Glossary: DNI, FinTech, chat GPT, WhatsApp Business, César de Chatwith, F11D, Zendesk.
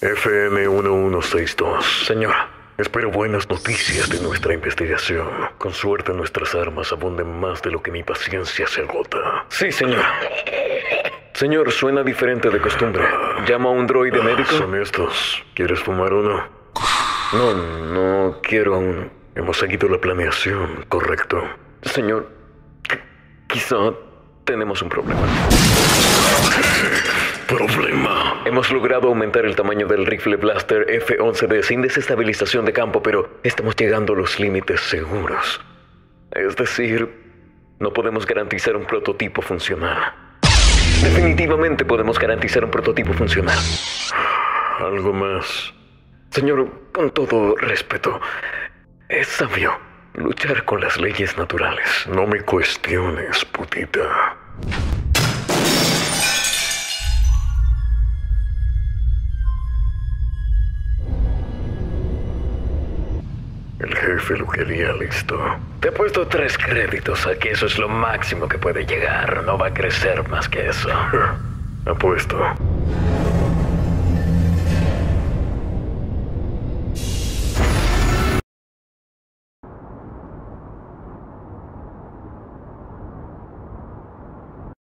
FM1162. Señora, espero buenas noticias de nuestra investigación. Con suerte nuestras armas abunden más de lo que mi paciencia se agota. Sí, señor. Señor, suena diferente de costumbre. ¿Llama a un droide médico? Son estos. ¿Quieres fumar uno? No quiero uno. Hemos seguido la planeación, correcto. Señor, quizá tenemos un problema. Problema. Hemos logrado aumentar el tamaño del rifle blaster F11D sin desestabilización de campo, pero estamos llegando a los límites seguros. Es decir, no podemos garantizar un prototipo funcional. Definitivamente podemos garantizar un prototipo funcional. ¿Algo más? Señor, con todo respeto, es sabio luchar con las leyes naturales. No me cuestiones, putita. El jefe lo quería listo. Te he puesto 3 créditos aquí, eso es lo máximo que puede llegar. No va a crecer más que eso. Apuesto.